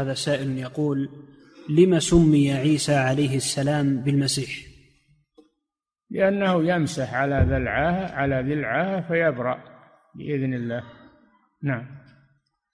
هذا سائل يقول: لما سمي عيسى عليه السلام بالمسيح؟ لأنه يمسح على ذلعها فيبرأ بإذن الله. نعم.